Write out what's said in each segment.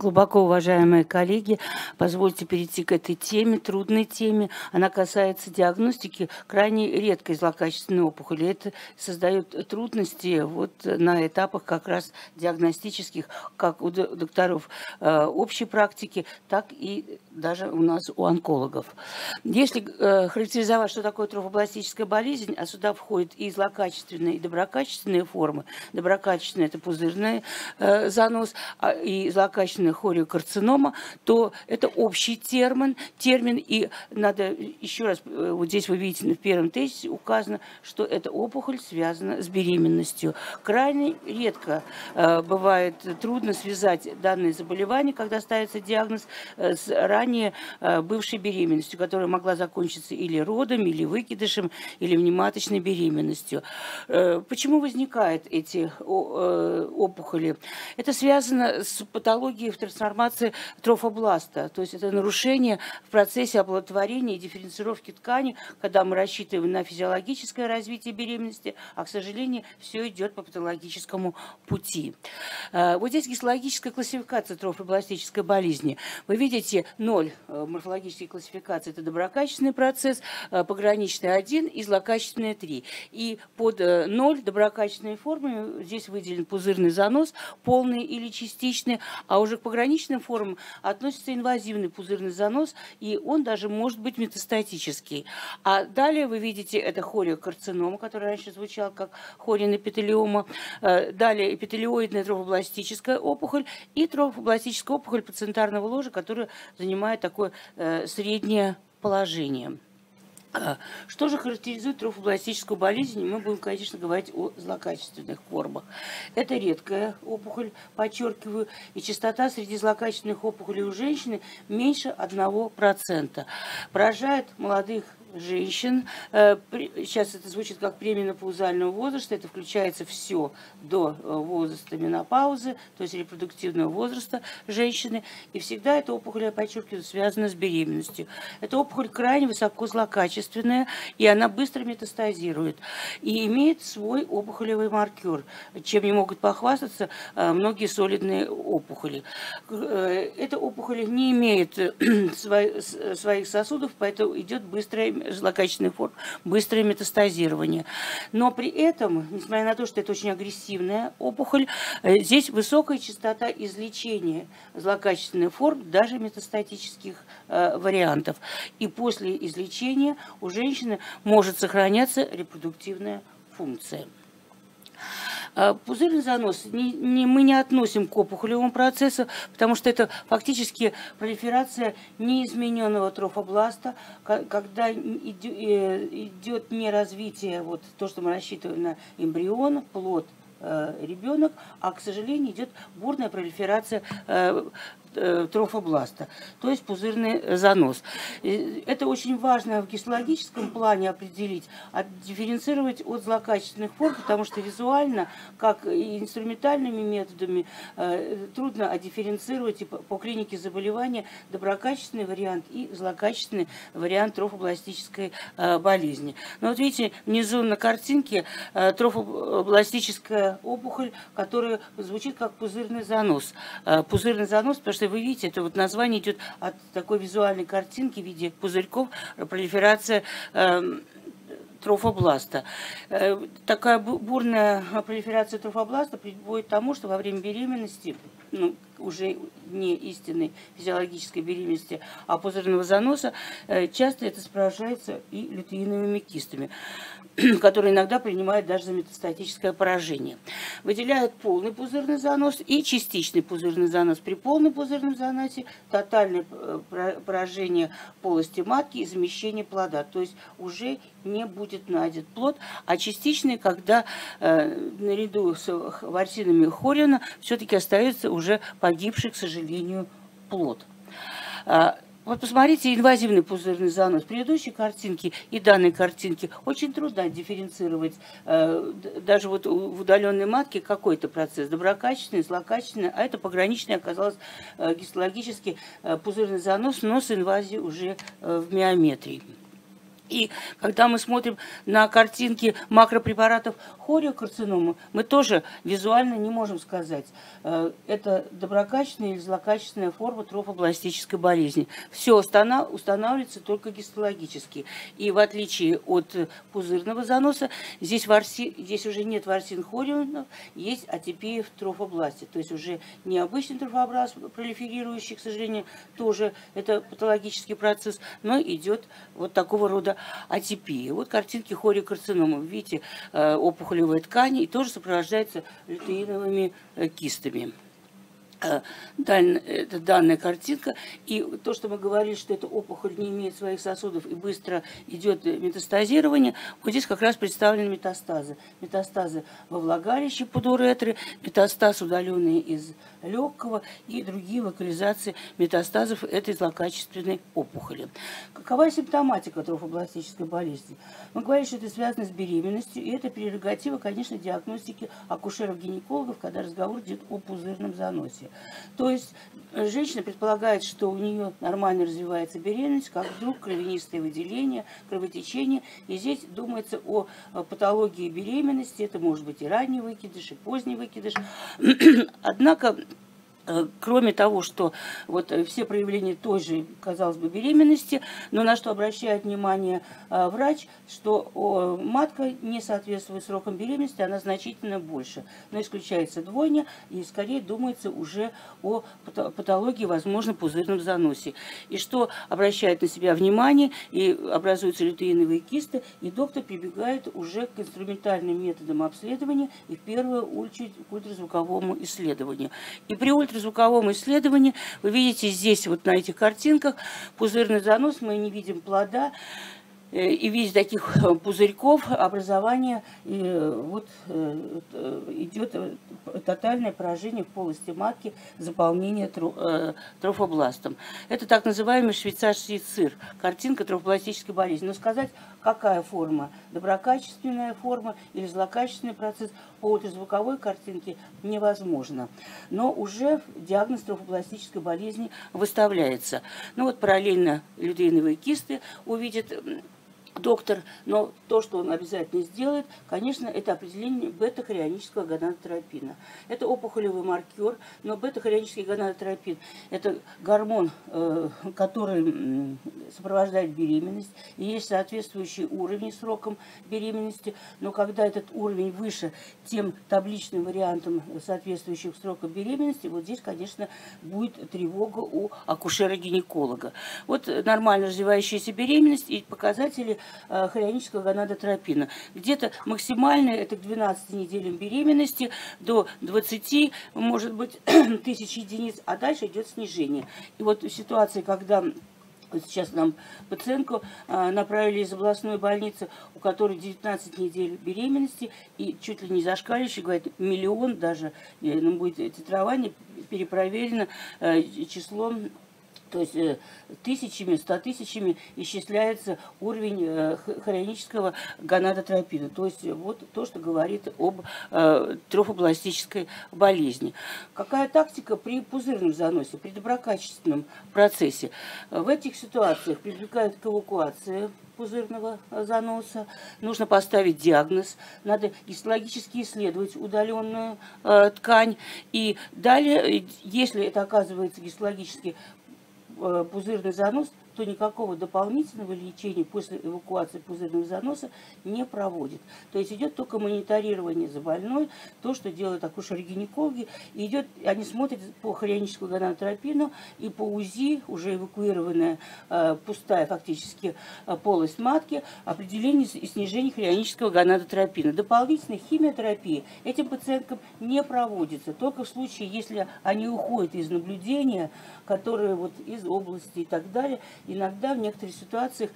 Глубоко уважаемые коллеги, позвольте перейти к этой теме, трудной теме. Она касается диагностики крайне редкой злокачественной опухоли. Это создает трудности вот на этапах как раз диагностических, как у докторов общей практики, так и даже у нас у онкологов. Если характеризовать, что такое трофобластическая болезнь, а сюда входят и злокачественные, и доброкачественные формы. Доброкачественные – это пузырный занос, и злокачественные хориокарцинома, то это общий термин, и надо еще раз, вот здесь вы видите, в первом тезисе указано, что эта опухоль связана с беременностью. Крайне редко бывает трудно связать данные заболевания, когда ставится диагноз, с ранее бывшей беременностью, которая могла закончиться или родом, или выкидышем, или внематочной беременностью. Почему возникают эти опухоли? Это связано с патологией в трансформации трофобласта, то есть это нарушение в процессе оплодотворения и дифференцировки ткани, когда мы рассчитываем на физиологическое развитие беременности, а, к сожалению, все идет по патологическому пути. Вот здесь гистологическая классификация трофобластической болезни. Вы видите 0 морфологические классификации, это доброкачественный процесс, пограничный 1 и злокачественный 3. И под 0 доброкачественные формы здесь выделен пузырный занос, полный или частичный, а уже к пограничным формам относится инвазивный пузырный занос, и он даже может быть метастатический. А далее вы видите, это хориокарцинома, которая раньше звучала как хорионэпителиома, далее эпителиоидная трофопластическая опухоль и трофопластическая опухоль пациентарного ложа, которая занимает такое среднее положение. Что же характеризует трофобластическую болезнь? Мы будем, конечно, говорить о злокачественных формах. Это редкая опухоль, подчеркиваю, и частота среди злокачественных опухолей у женщины меньше 1%. Поражает молодых женщин. Сейчас это звучит как премино-паузального возраста. Это включается все до возраста менопаузы, то есть репродуктивного возраста женщины. И всегда эта опухоль, я подчеркиваю, связана с беременностью. Эта опухоль крайне высоко злокачественная, и она быстро метастазирует. И имеет свой опухолевый маркер, чем не могут похвастаться многие солидные опухоли. Эта опухоль не имеет своих сосудов, поэтому идет быстрая злокачественных форм, быстрое метастазирование. Но при этом, несмотря на то, что это очень агрессивная опухоль, здесь высокая частота излечения злокачественных форм, даже метастатических вариантов. И после излечения у женщины может сохраняться репродуктивная функция. Пузырный занос мы не относим к опухолевому процессу, потому что это фактически пролиферация неизмененного трофобласта, когда идет не развитие, вот то, что мы рассчитываем на эмбрион, плод, ребенок, а, к сожалению, идет бурная пролиферация трофобласта, то есть пузырный занос. Это очень важно в гистологическом плане определить, отдифференцировать от злокачественных форм, потому что визуально, как и инструментальными методами, трудно отдифференцировать по клинике заболевания доброкачественный вариант и злокачественный вариант трофобластической болезни. Но вот видите, внизу на картинке трофобластическая опухоль, которая звучит как пузырный занос. Пузырный занос, потому что вы видите, это вот название идет от такой визуальной картинки в виде пузырьков, пролиферация трофобласта. Такая бурная пролиферация трофобласта приводит к тому, что во время беременности, уже не истинной физиологической беременности, а пузырного заноса, часто это сопровождается и лютеиновыми кистами, которые иногда принимают даже за метастатическое поражение. Выделяют полный пузырный занос и частичный пузырный занос. При полном пузырном заносе тотальное поражение полости матки и замещение плода. То есть уже не будет найден плод, а частичный, когда наряду с ворсинами хориона все-таки остается уже погибший, к сожалению, плод. Вот посмотрите, инвазивный пузырный занос. В предыдущей картинке и данной картинке очень трудно дифференцировать даже вот в удаленной матке какой-то процесс. Доброкачественный, злокачественный, а это пограничный оказалось гистологически пузырный занос, но с инвазией уже в миометрии. И когда мы смотрим на картинки макропрепаратов хориокарциномы, мы тоже визуально не можем сказать, это доброкачественная или злокачественная форма трофобластической болезни. Все устанавливается только гистологически. И в отличие от пузырного заноса, здесь уже нет ворсин хорионов, есть атипия в трофобласте. То есть уже необычный трофообраз, пролиферирующий, к сожалению, тоже это патологический процесс, но идет вот такого рода атипия. Вот картинки хориокарциномы. Видите, опухолевые ткани и тоже сопровождаются лютеиновыми кистами. Это данная картинка. И то, что мы говорили, что эта опухоль не имеет своих сосудов и быстро идет метастазирование, вот здесь как раз представлены метастазы. Метастазы во влагалище под уретры, метастаз, удаленный из легкого, и другие локализации метастазов этой злокачественной опухоли. Какова симптоматика трофобластической болезни? Мы говорили, что это связано с беременностью, и это прерогатива, конечно, диагностики акушеров-гинекологов, когда разговор идет о пузырном заносе. То есть женщина предполагает, что у нее нормально развивается беременность, как вдруг кровянистые выделения, кровотечение. И здесь думается о патологии беременности. Это может быть и ранний выкидыш, и поздний выкидыш. Однако, кроме того, что вот все проявления той же, казалось бы, беременности, но на что обращает внимание врач, что матка не соответствует срокам беременности, она значительно больше. Но исключается двойня, и скорее думается уже о патологии, возможно, пузырном заносе. И что обращает на себя внимание, и образуются лютеиновые кисты, и доктор прибегает уже к инструментальным методам обследования, и в первую очередь к ультразвуковому исследованию. И при ультразвуковом исследовании, вы видите здесь вот на этих картинках, пузырный занос, мы не видим плода, и в виде таких пузырьков образование, и вот идет тотальное поражение в полости матки, заполнение трофобластом. Это так называемый швейцарский сыр, картинка трофопластической болезни. Но сказать, какая форма, доброкачественная форма или злокачественный процесс, по ультразвуковой картинке невозможно. Но уже диагноз трофопластической болезни выставляется. Ну вот параллельно лютеиновые кисты увидят доктор, но то, что он обязательно сделает, конечно, это определение бета-хорионического гонадотропина. Это опухолевый маркер, но бета-хорионический гонадотропин – это гормон, который сопровождает беременность, и есть соответствующие уровни срокам беременности, но когда этот уровень выше тем табличным вариантом соответствующих срокам беременности, вот здесь, конечно, будет тревога у акушера-гинеколога. Вот нормально развивающаяся беременность и показатели хорионического гонадотропина. Где-то максимально это к 12 неделям беременности, до 20, может быть, тысяч единиц, а дальше идет снижение. И вот в ситуации, когда вот сейчас нам Проценко направили из областной больницы, у которой 19 недель беременности, и чуть ли не зашкаливающий, говорит, миллион даже, будет титрование, перепроверено числом, то есть тысячами, 100 тысячами исчисляется уровень хорионического гонадотропина. То есть вот то, что говорит об трофобластической болезни. Какая тактика при пузырном заносе, при доброкачественном процессе? В этих ситуациях привлекают к эвакуации пузырного заноса, нужно поставить диагноз, надо гистологически исследовать удаленную ткань. И далее, если это оказывается гистологически пузырный занос, то никакого дополнительного лечения после эвакуации пузырного заноса не проводит. То есть идет только мониторирование за больной, то, что делают акушеры-гинекологи. Они смотрят по хорионическому гонадотропину и по УЗИ, уже эвакуированная, пустая фактически полость матки, определение и снижение хорионического гонадотропина. Дополнительная химиотерапия этим пациенткам не проводится, только в случае, если они уходят из наблюдения, которые вот из области и так далее. Иногда в некоторых ситуациях,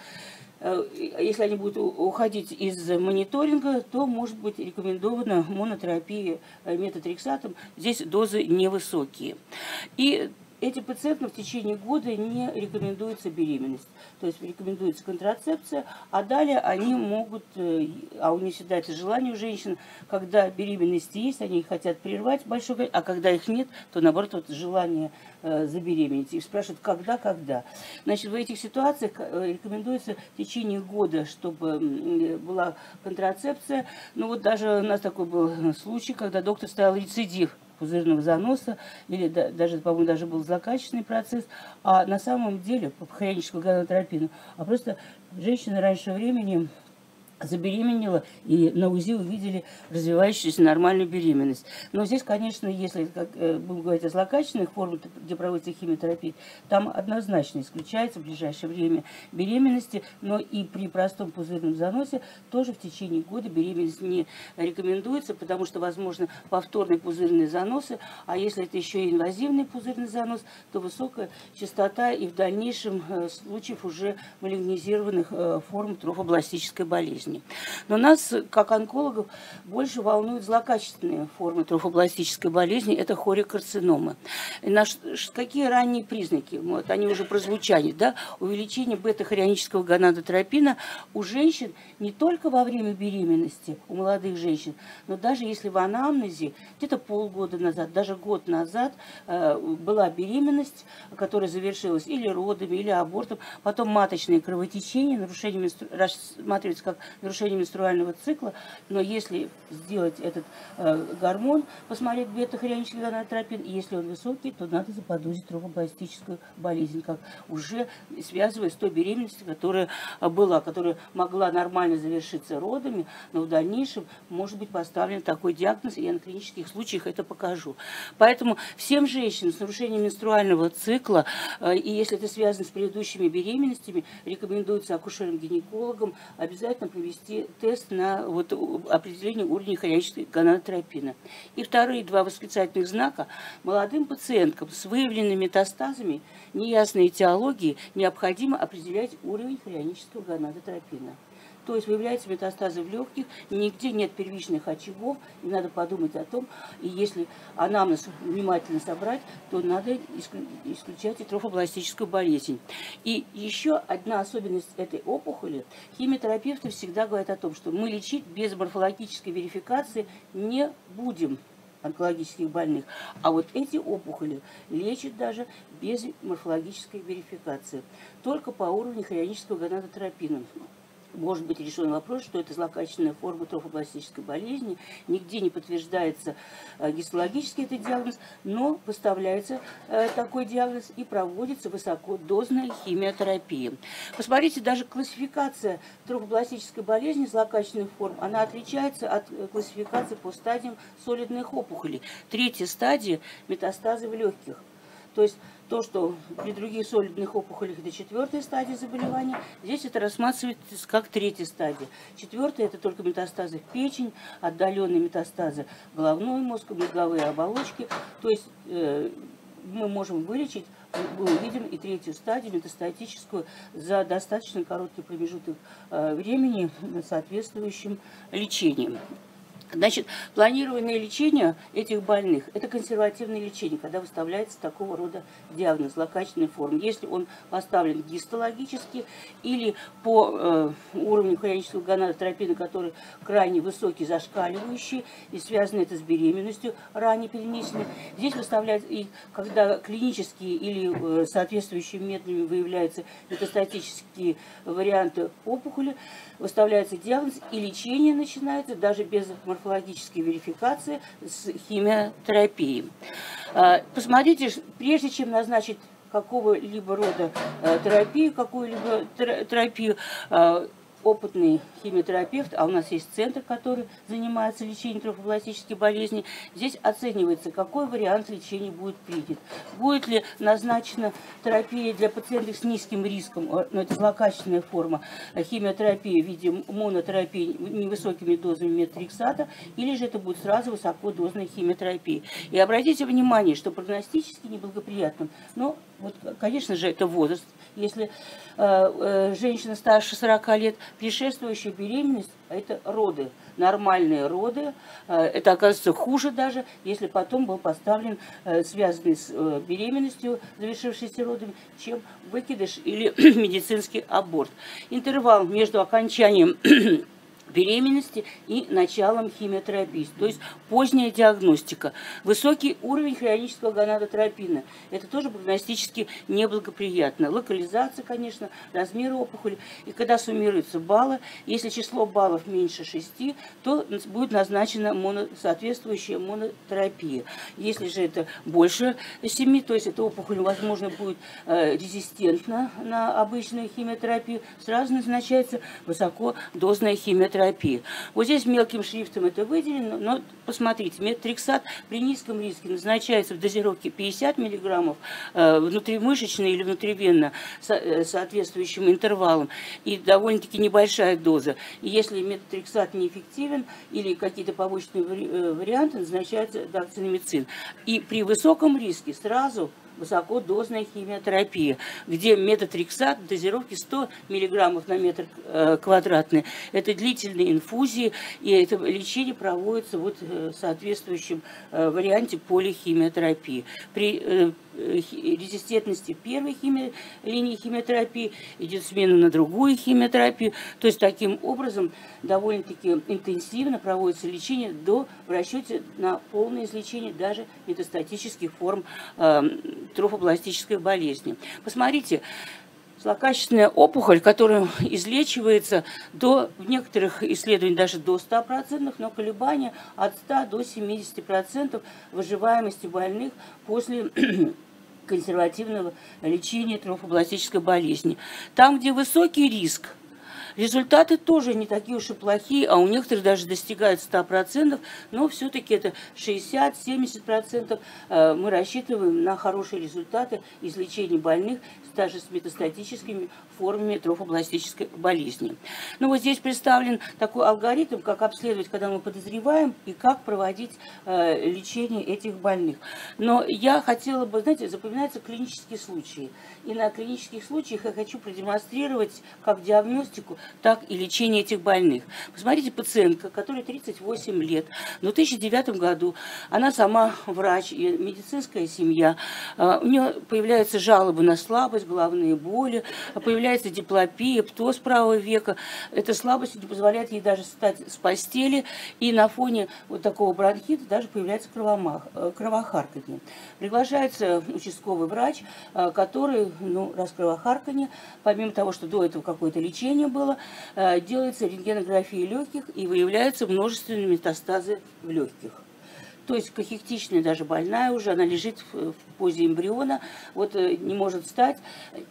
если они будут уходить из мониторинга, то может быть рекомендована монотерапия метотрексатом. Здесь дозы невысокие. И Этим пациентам в течение года не рекомендуется беременность, то есть рекомендуется контрацепция, а далее они могут, а у них всегда это желание у женщин, когда беременности есть, они хотят прервать большой, а когда их нет, то наоборот вот желание забеременеть. И спрашивают, когда. Значит, в этих ситуациях рекомендуется в течение года, чтобы была контрацепция. Ну вот даже у нас такой был случай, когда доктор ставил рецидив пузырного заноса, или даже, по-моему, даже был злокачественный процесс, а на самом деле по хорионическому гонадотропину, а просто женщина раньше времени забеременела, и на УЗИ увидели развивающуюся нормальную беременность. Но здесь, конечно, если будем говорить о злокачественных формах, где проводится химиотерапия, там однозначно исключается в ближайшее время беременности, но и при простом пузырном заносе тоже в течение года беременность не рекомендуется, потому что, возможно, повторные пузырные заносы, а если это еще и инвазивный пузырный занос, то высокая частота и в дальнейшем случаев уже малигнизированных форм трофобластической болезни. Но нас, как онкологов, больше волнуют злокачественные формы трофобластической болезни, это хориокарциномы. Какие ранние признаки? Вот, они уже прозвучали, да? Увеличение бета-хорионического гонадотропина у женщин не только во время беременности, у молодых женщин, но даже если в анамнезе где-то полгода назад, даже год назад была беременность, которая завершилась или родами, или абортом, потом маточные кровотечения, нарушение рассматривается как нарушение менструального цикла, но если сделать этот гормон, посмотреть бета-хорионический гонадотропин, если он высокий, то надо заподозрить трофобластическую болезнь, как уже связывая с той беременностью, которая была, которая могла нормально завершиться родами, но в дальнейшем может быть поставлен такой диагноз, и я на клинических случаях это покажу. Поэтому всем женщинам с нарушением менструального цикла, и если это связано с предыдущими беременностями, рекомендуется акушерам-гинекологам обязательно провести тест на вот, определение уровня хорионического гонадотропина. И вторые два восклицательных знака. Молодым пациенткам с выявленными метастазами неясной этиологии необходимо определять уровень хорионического гонадотропина. То есть выявляются метастазы в легких, нигде нет первичных очагов, и надо подумать о том, и если анамнез внимательно собрать, то надо исключать и трофобластическую болезнь. И еще одна особенность этой опухоли, химиотерапевты всегда говорят о том, что мы лечить без морфологической верификации не будем онкологических больных. А вот эти опухоли лечат даже без морфологической верификации, только по уровню хорионического гонадотропина. Может быть решен вопрос, что это злокачественная форма трофопластической болезни. Нигде не подтверждается гистологический этот диагноз, но поставляется такой диагноз и проводится высокодозная химиотерапия. Посмотрите, даже классификация трофопластической болезни злокачественных форм, она отличается от классификации по стадиям солидных опухолей. Третья стадия – метастазы в легких. То есть то, что при других солидных опухолях это четвертая стадия заболевания, здесь это рассматривается как третья стадия. Четвертая – это только метастазы в печень, отдаленные метастазы головной мозг, мозговые оболочки. То есть мы можем вылечить, мы увидим и третью стадию метастатическую за достаточно короткий промежуток времени соответствующим лечением. Значит, планированное лечение этих больных – это консервативное лечение, когда выставляется такого рода диагноз, злокачественной формы. Если он поставлен гистологически или по уровню хорионического гонадотропина, который крайне высокий, зашкаливающий, и связано это с беременностью, ранее перенесенной. Здесь выставляется, и когда клинические или соответствующими методами выявляются метастатические варианты опухоли, выставляется диагноз, и лечение начинается даже без морфологии. Морфологические верификации с химиотерапией. Посмотрите, прежде чем назначить какого-либо рода терапию, опытный химиотерапевт, а у нас есть центр, который занимается лечением трофопластической болезни, здесь оценивается, какой вариант лечения будет принят. Будет ли назначена терапия для пациентов с низким риском, но это злокачественная форма, химиотерапия в виде монотерапии невысокими дозами метотрексата, или же это будет сразу высокодозная химиотерапия. И обратите внимание, что прогностически неблагоприятным, но, вот, конечно же, это возраст. Если женщина старше 40 лет, Предшествующая беременность – это роды, нормальные роды. Это оказывается хуже даже, если потом был поставлен, связанный с беременностью, завершившейся родами, чем выкидыш или медицинский аборт. Интервал между окончанием беременности и началом химиотерапии, то есть поздняя диагностика. Высокий уровень хорионического гонадотропина. Это тоже прогностически неблагоприятно. Локализация, конечно, размер опухоли. И когда суммируются баллы, если число баллов меньше 6, то будет назначена соответствующая монотерапия. Если же это больше 7, то есть эта опухоль, возможно, будет резистентна на обычную химиотерапию, сразу назначается высокодозная химиотерапия. Вот здесь мелким шрифтом это выделено, но посмотрите, метотрексат при низком риске назначается в дозировке 50 мг внутримышечно или внутривенно с соответствующим интервалом, и довольно-таки небольшая доза. И если метотрексат неэффективен или какие-то побочные варианты, назначается дакциномицин. И при высоком риске сразу высокодозная химиотерапия, где метотрексат в дозировке 100 мг на метр квадратный. Это длительные инфузии, и это лечение проводится вот в соответствующем варианте полихимиотерапии. При резистентности первой линии химиотерапии идет смена на другую химиотерапию. То есть таким образом довольно-таки интенсивно проводится лечение в расчете на полное излечение даже метастатических форм трофобластической болезни. Посмотрите, злокачественная опухоль, которая излечивается в некоторых исследованиях даже до 100%, но колебания от 100 до 70% выживаемости больных после консервативного лечения трофобластической болезни. Там, где высокий риск, результаты тоже не такие уж и плохие, а у некоторых даже достигают 100%, но все-таки это 60-70% мы рассчитываем на хорошие результаты излечения больных даже с метастатическими формами трофобластической болезни. Ну вот здесь представлен такой алгоритм, как обследовать, когда мы подозреваем, и как проводить лечение этих больных. Но я хотела бы, знаете, запоминаются клинические случаи. И на клинических случаях я хочу продемонстрировать как диагностику, так и лечение этих больных. Посмотрите, пациентка, которой 38 лет, но в 2009 году она сама врач, медицинская семья, у нее появляются жалобы на слабость, головные боли, появляется диплопия, птоз правого века. Эта слабость не позволяет ей даже встать с постели, и на фоне вот такого бронхита даже появляется кровохарканье. Приглашается участковый врач, который, раз кровохарканье, помимо того, что до этого какое-то лечение было, делается рентгенография легких и выявляются множественные метастазы в легких. То есть кахектичная, даже больная уже, она лежит в позе эмбриона, вот не может встать,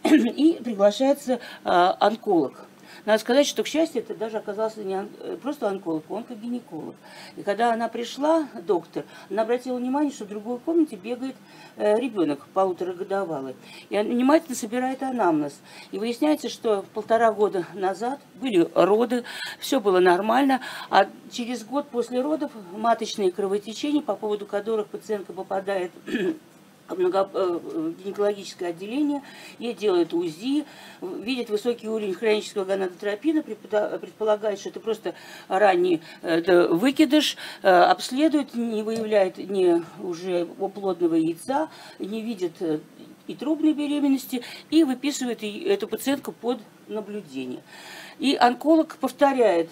и приглашается онколог. Надо сказать, что, к счастью, это даже оказался не просто онколог, а онкогинеколог. И когда она пришла, доктор, она обратила внимание, что в другой комнате бегает ребенок полуторагодовалый. И она внимательно собирает анамнез. И выясняется, что 1,5 года назад были роды, все было нормально, а через год после родов маточные кровотечения, по поводу которых пациентка попадает гинекологическое отделение, ей делают УЗИ, видят высокий уровень хронического гонадотропина, предполагают, что это просто ранний выкидыш, обследуют, не выявляют ни уже оплодного яйца, не видят и трубной беременности, и выписывают эту пациентку под наблюдение. И онколог повторяет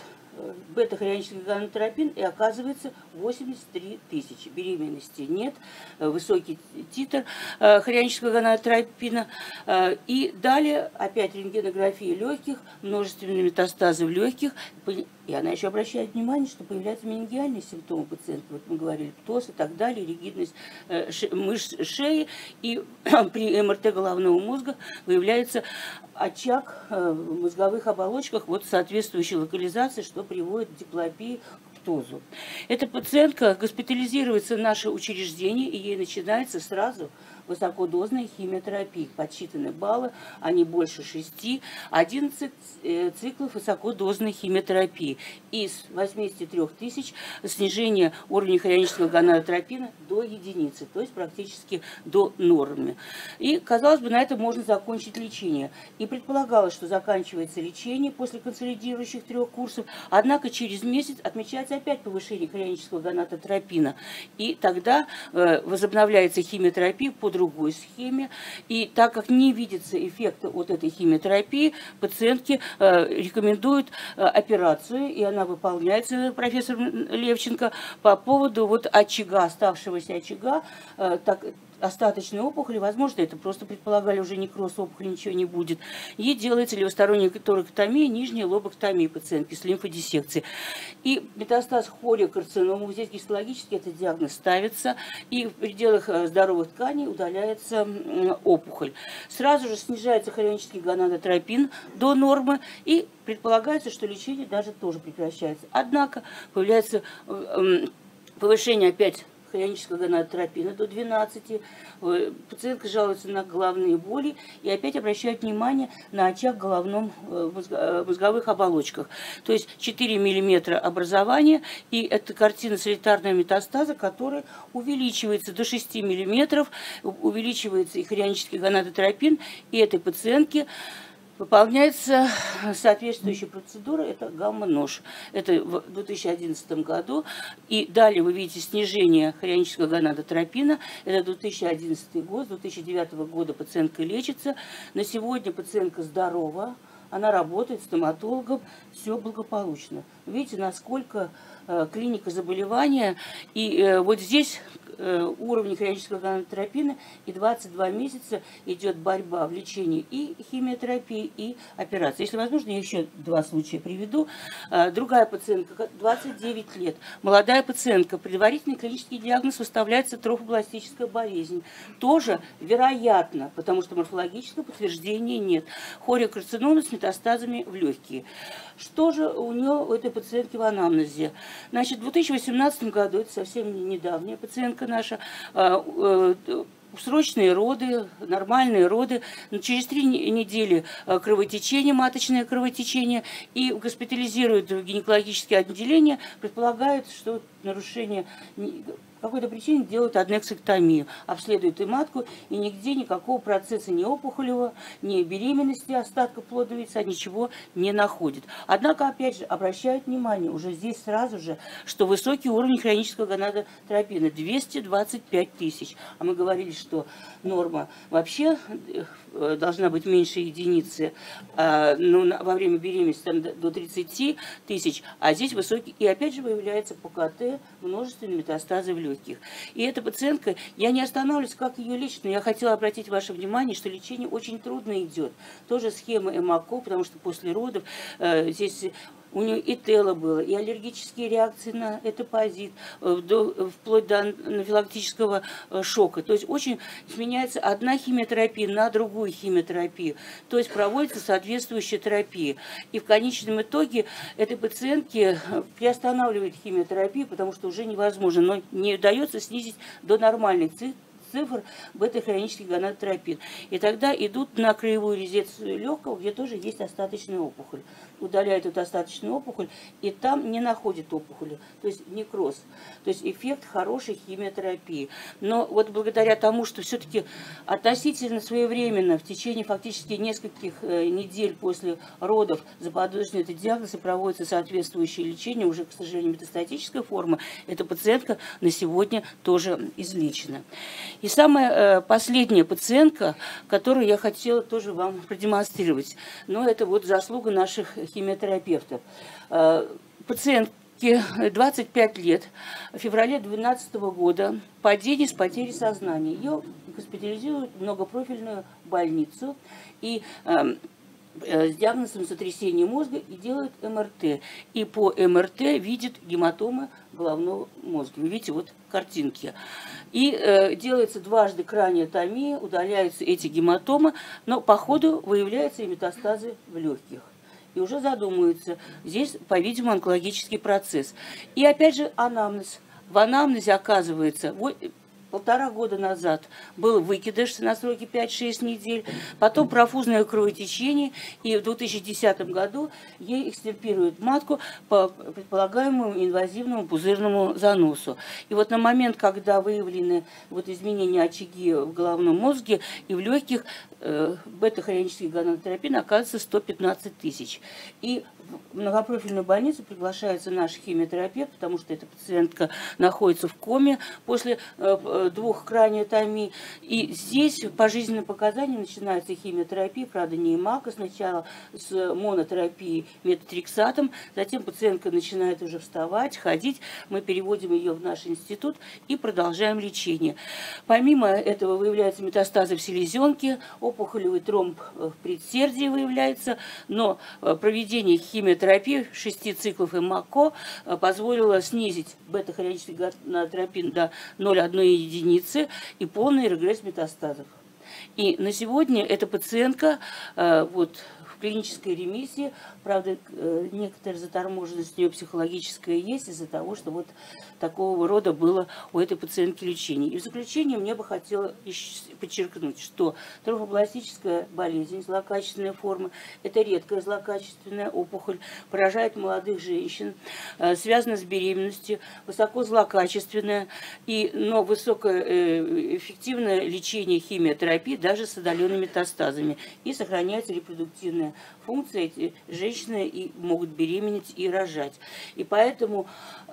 бета-хорионический гонадотропин, и оказывается 83 тысячи. Беременности нет, высокий титр хорионического гонадотропина. И далее опять рентгенография легких, множественные метастазы в легких. И она еще обращает внимание, что появляются менингиальные симптомы пациента. Вот мы говорили, птоз и так далее, ригидность мышц шеи. И при МРТ головного мозга выявляется очаг в мозговых оболочках, вот соответствующей локализации, что приводит к диплопии, к птозу. Эта пациентка госпитализируется в наше учреждение, и ей начинается сразу высокодозной химиотерапии. Подсчитаны баллы, они больше 6, 11 циклов высокодозной химиотерапии. Из 83 тысяч снижение уровня хорионического гонадотропина до единицы, то есть практически до нормы. И, казалось бы, на этом можно закончить лечение. И предполагалось, что заканчивается лечение после консолидирующих 3 курсов, однако через месяц отмечается опять повышение хорионического гонадотропина. И тогда возобновляется химиотерапия по другой схеме. И так как не видится эффекта от этой химиотерапии, пациентке рекомендуют операцию, и она выполняется профессором Левченко по поводу вот очага, оставшегося очага, остаточной опухоли, возможно, это просто предполагали, уже некроз опухоли, ничего не будет. И делается левосторонняя торакотомия, нижняя лобоктомия пациентки с лимфодиссекцией. И метастаз хориокарцинома, здесь гистологически этот диагноз ставится, и в пределах здоровых тканей удаляется опухоль. Сразу же снижается хорионический гонадотропин до нормы, и предполагается, что лечение даже тоже прекращается. Однако появляется повышение опять хорионического гонадотропина до 12. Пациентка жалуется на головные боли и опять обращают внимание на очаг в мозговых оболочках. То есть 4 мм образования, и это картина солитарного метастаза, которая увеличивается до 6 мм, увеличивается и хорионический гонадотропин, и этой пациентке выполняется соответствующая процедура, это гамма-нож. Это в 2011 году. И далее вы видите снижение хорионического гонадотропина. Это 2011 год, с 2009 года пациентка лечится. На сегодня пациентка здорова, она работает стоматологом, все благополучно. Видите, насколько клиника заболевания, и вот здесь уровень хорионического гонадотропина, и 22 месяца идет борьба в лечении и химиотерапии, и операции. Если возможно, я еще 2 случая приведу. Другая пациентка, 29 лет, молодая пациентка, предварительный клинический диагноз выставляется трофобластическая болезнь. Тоже вероятно, потому что морфологического подтверждения нет. Хориокарцинома с метастазами в легкие. Что же у нее, у этой пациентки в анамнезе? Значит, в 2018 году, это совсем недавняя пациентка, наша, срочные роды, нормальные роды, через 3 недели кровотечение, маточное кровотечение, и госпитализируют в гинекологические отделения, предполагают, что нарушение по какой-то причине делают аднексэктомию, обследуют и матку, и нигде никакого процесса ни опухолевого, ни беременности, остатка плодного яйца, ничего не находит. Однако, опять же, обращают внимание уже здесь сразу же, что высокий уровень хронического гонадотропина, 225 тысяч. А мы говорили, что норма вообще должна быть меньше единицы, во время беременности там до 30 тысяч, а здесь высокий, и опять же выявляется ПКТ, множественные метастазы в легких. И эта пациентка, я не останавливаюсь, как ее лечить, но я хотела обратить ваше внимание, что лечение очень трудно идет. Тоже схема ЭМАКО, потому что после родов здесь у нее и тело было, и аллергические реакции на этапозит, вплоть до анафилактического шока. То есть очень сменяется одна химиотерапия на другую химиотерапию. То есть проводится соответствующая терапия. И в конечном итоге этой пациентке приостанавливают химиотерапию, потому что уже невозможно, но не удается снизить до нормальных цифр бета-хорионический гонадотропин. И тогда идут на краевую резекцию легкого, где тоже есть остаточная опухоль. Удаляют эту остаточную опухоль, и там не находят опухоли, то есть некроз. То есть эффект хорошей химиотерапии. Но вот благодаря тому, что все-таки относительно своевременно, в течение фактически нескольких недель после родов, заподозрен этот диагноз и проводится соответствующее лечение, уже, к сожалению, метастатическая форма, эта пациентка на сегодня тоже излечена. И самая последняя пациентка, которую я хотела тоже вам продемонстрировать, но это вот заслуга наших химиотерапевтов. Пациентке 25 лет, в феврале 2012 года, падение с потерей сознания. Ее госпитализируют в многопрофильную больницу и с диагнозом сотрясения мозга, и делают МРТ. И по МРТ видят гематомы головного мозга. Вы видите, вот картинки. И делается дважды краниотомия, удаляются эти гематомы, но по ходу выявляются и метастазы в легких. И уже задумываются. Здесь, по-видимому, онкологический процесс. И опять же анамнез. В анамнезе оказывается полтора года назад был выкидыш на сроки 5-6 недель, потом профузное кровотечение, и в 2010 году ей экстирпируют матку по предполагаемому инвазивному пузырному заносу. И вот на момент, когда выявлены вот изменения очаги в головном мозге и в легких, бета-хорионический гонадотропин оказывается 115 тысяч. И в многопрофильную больницу приглашается наш химиотерапевт, потому что эта пациентка находится в коме после 2 краниотомий. И здесь пожизненные показания начинаются химиотерапия, правда не ИМАКа, сначала с монотерапией метотрексатом, затем пациентка начинает уже вставать, ходить, мы переводим ее в наш институт и продолжаем лечение. Помимо этого выявляются метастазы в селезенке, опухолевый тромб в предсердии выявляется, но проведение химиотерапии 6 циклов ИМАКО позволило снизить бета-хорионический гонадотропин до 0,1 единицы и полный регресс метастазов. И на сегодня эта пациентка вот, в клинической ремиссии, правда, некоторая заторможенность у нее психологическая есть из-за того, что вот такого рода было у этой пациентки лечение. И в заключение мне бы хотела подчеркнуть, что трофобластическая болезнь злокачественной формы – это редкая злокачественная опухоль, поражает молодых женщин, связана с беременностью, высоко злокачественная, но высокоэффективное лечение химиотерапии даже с удаленными метастазами. И сохраняется репродуктивная функция, эти женщины и могут беременеть и рожать. И поэтому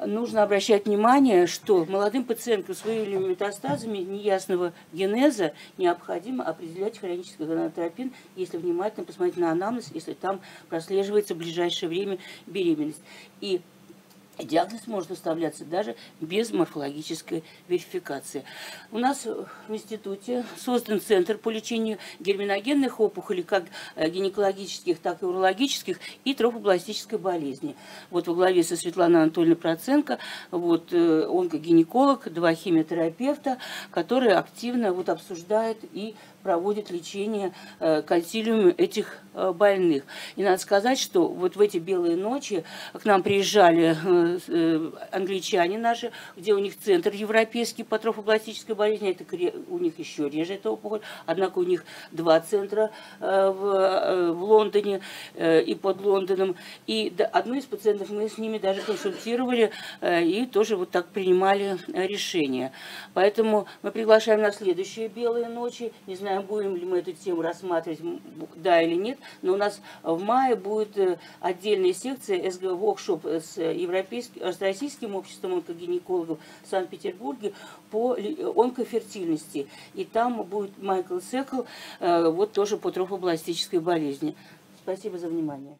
нужно обращать внимание, что молодым пациенткам с выявленными метастазами неясного генеза необходимо определять хорионический гонадотропин, если внимательно посмотреть на анамнез, если там прослеживается в ближайшее время беременность. И диагноз может выставляться даже без морфологической верификации. У нас в институте создан центр по лечению герминогенных опухолей, как гинекологических, так и урологических, и трофобластической болезни. Вот во главе со Светланой Анатольевной Проценко, вот онкогинеколог, 2 химиотерапевта, которые активно вот обсуждают и проводит лечение консилиума этих больных. И надо сказать, что вот в эти белые ночи к нам приезжали англичане наши, где у них центр европейский по трофопластической болезни, это у них еще реже эта опухоль, однако у них 2 центра в Лондоне и под Лондоном. И одну из пациентов мы с ними даже консультировали и тоже вот так принимали решение. Поэтому мы приглашаем на следующие белые ночи, не знаю, будем ли мы эту тему рассматривать, да или нет, но у нас в мае будет отдельная секция СГ-вокшоп с Российским обществом онкогинекологов в Санкт-Петербурге по онкофертильности. И там будет Майкл Секл, вот тоже по трофобластической болезни. Спасибо за внимание.